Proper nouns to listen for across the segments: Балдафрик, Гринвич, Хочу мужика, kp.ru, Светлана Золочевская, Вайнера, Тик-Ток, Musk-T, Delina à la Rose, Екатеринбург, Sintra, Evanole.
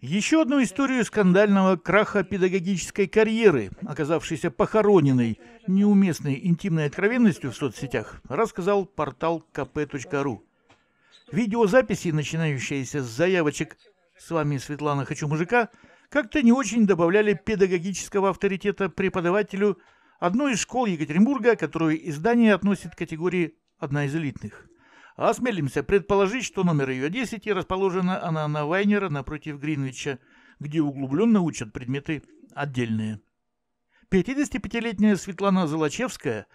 Еще одну историю скандального краха педагогической карьеры, оказавшейся похороненной неуместной интимной откровенностью в соцсетях, рассказал портал kp.ru. Видеозаписи, начинающиеся с заявочек «С вами Светлана, хочу мужика», как-то не очень добавляли педагогического авторитета преподавателю одной из школ Екатеринбурга, которую издание относит к категории «одна из элитных». Осмелимся предположить, что номер ее 10, и расположена она на Вайнера напротив Гринвича, где углубленно учат предметы отдельные. 55-летняя Светлана Золочевская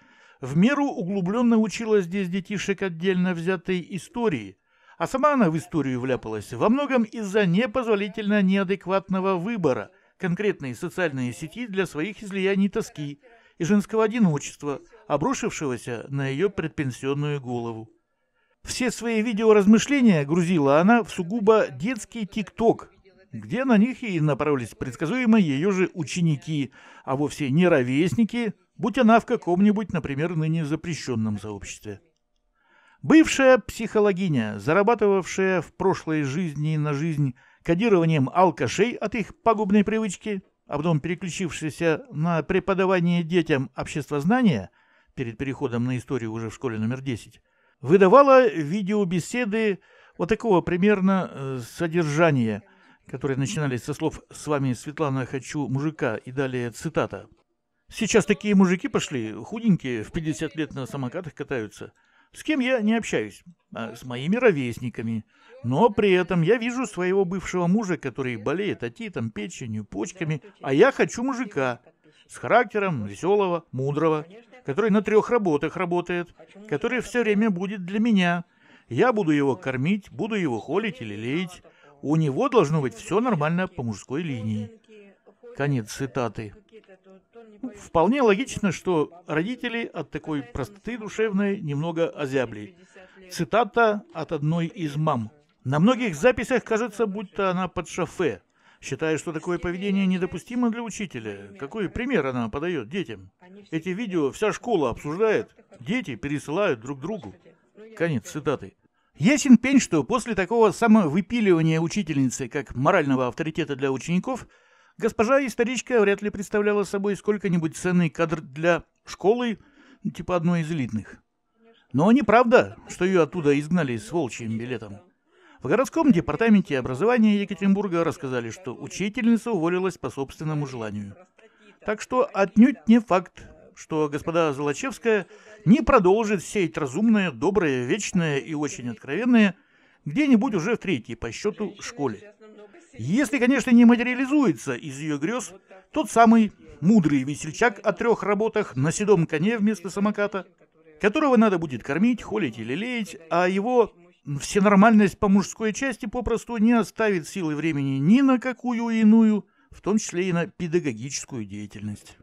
в меру углубленно учила здесь детишек отдельно взятой истории, а сама она в историю вляпалась во многом из-за непозволительно неадекватного выбора конкретной социальной сети для своих излияний тоски и женского одиночества, обрушившегося на ее предпенсионную голову. Все свои видеоразмышления грузила она в сугубо детский Тик-Ток, где на них и направились предсказуемо ее же ученики, а вовсе не ровесники, будь она в каком-нибудь, например, ныне запрещенном сообществе. Бывшая психологиня, зарабатывавшая в прошлой жизни на жизнь кодированием алкашей от их пагубной привычки, а потом переключившаяся на преподавание детям обществознания перед переходом на историю уже в школе номер 10, выдавала видеобеседы вот такого примерно содержания, которые начинались со слов «С вами Светлана, хочу мужика» и далее цитата. Сейчас такие мужики пошли, худенькие, в 50 лет на самокатах катаются. С кем я не общаюсь? А с моими ровесниками. Но при этом я вижу своего бывшего мужа, который болеет отитом, печенью, почками, а я хочу мужика. С характером веселого, мудрого, который на 3 работах работает, который все время будет для меня. Я буду его кормить, буду его холить или лелеять. У него должно быть все нормально по мужской линии. Конец цитаты. Вполне логично, что родители от такой простоты душевной немного озябли. Цитата от одной из мам. На многих записях кажется, будто она под шофе. Считая, что такое поведение недопустимо для учителя. Какой пример она подает детям? Эти видео вся школа обсуждает, дети пересылают друг другу. Конец цитаты. Ясен пень, что после такого самовыпиливания учительницы как морального авторитета для учеников, госпожа-историчка вряд ли представляла собой сколько-нибудь ценный кадр для школы, типа одной из элитных. Но неправда, что ее оттуда изгнали с волчьим билетом. В городском департаменте образования Екатеринбурга рассказали, что учительница уволилась по собственному желанию. Так что отнюдь не факт, что господа Золочевская не продолжит сеять разумное, доброе, вечное и очень откровенное где-нибудь уже в 3-й по счету школе. Если, конечно, не материализуется из ее грез тот самый мудрый весельчак о 3 работах на седом коне вместо самоката, которого надо будет кормить, холить или лелеять, а его... Всенормальность по мужской части попросту не оставит силы времени ни на какую иную, в том числе и на педагогическую деятельность.